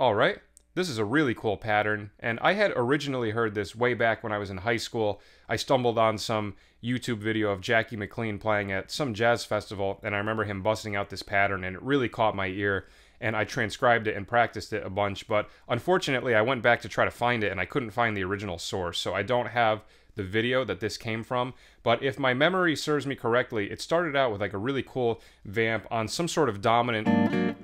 Alright, this is a really cool pattern, and I had originally heard this way back when I was in high school. I stumbled on some YouTube video of Jackie McLean playing at some jazz festival, and I remember him busting out this pattern, and it really caught my ear, and I transcribed it and practiced it a bunch, but unfortunately I went back to try to find it, and I couldn't find the original source, so I don't have the video that this came from. But if my memory serves me correctly, it started out with like a really cool vamp on some sort of dominant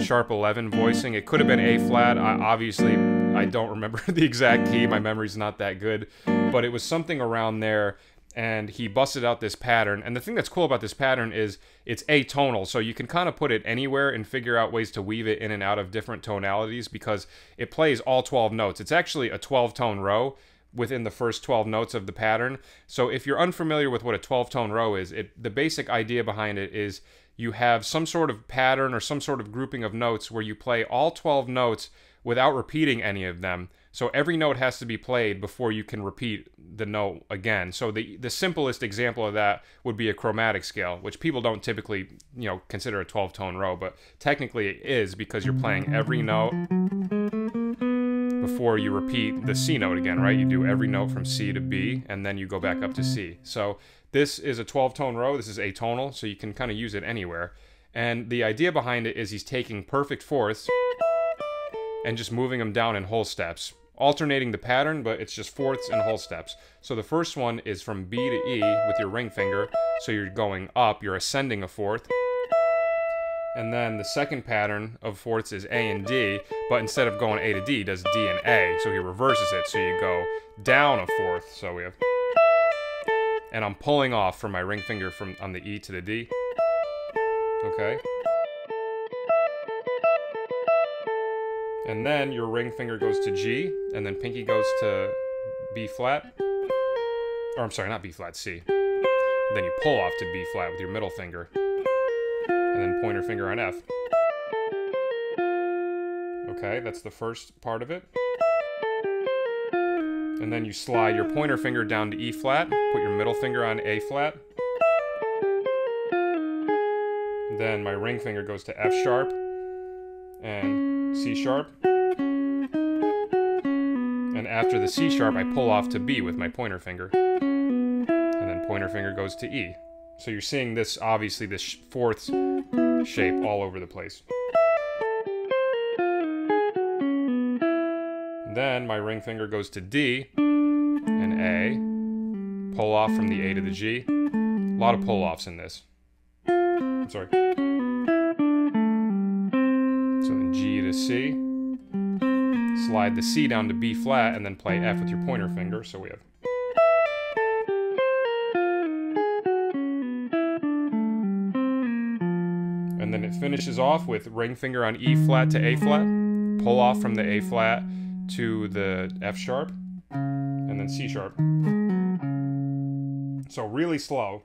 sharp 11 voicing. It could have been A flat. Obviously, I don't remember the exact key. My memory's not that good, but it was something around there. And he busted out this pattern. And the thing that's cool about this pattern is it's atonal, so you can kind of put it anywhere and figure out ways to weave it in and out of different tonalities because it plays all 12 notes. It's actually a 12-tone row within the first 12 notes of the pattern. So if you're unfamiliar with what a 12-tone row is, the basic idea behind it is you have some sort of pattern or some sort of grouping of notes where you play all 12 notes without repeating any of them. So every note has to be played before you can repeat the note again. So the simplest example of that would be a chromatic scale, which people don't typically, you know, consider a 12-tone row, but technically it is because you're playing every note before you repeat the C note again, right? You do every note from C to B, and then you go back up to C. So this is a 12-tone row. This is atonal, so you can kind of use it anywhere. And the idea behind it is he's taking perfect fourths and just moving them down in whole steps, alternating the pattern, but it's just fourths and whole steps. So the first one is from B to E with your ring finger, so you're going up, you're ascending a fourth. And then the second pattern of fourths is A and D, but instead of going A to D, does D and A, so he reverses it, so you go down a fourth, so we have... And I'm pulling off from my ring finger from on the E to the D. Okay. And then your ring finger goes to G, and then pinky goes to B flat. Or I'm sorry, not B flat, C. Then you pull off to B flat with your middle finger. And then pointer finger on F. Okay, that's the first part of it. And then you slide your pointer finger down to E flat, put your middle finger on A flat. Then my ring finger goes to F sharp and C sharp. And after the C sharp, I pull off to B with my pointer finger. And then pointer finger goes to E. So you're seeing this, obviously, this fourth shape all over the place. Then my ring finger goes to D and A, pull off from the A to the G. A lot of pull-offs in this. I'm sorry. So then G to C, slide the C down to B flat, and then play F with your pointer finger. So we have... And then it finishes off with ring finger on E flat to A flat, pull off from the A flat to the F sharp, and then C sharp. So really slow.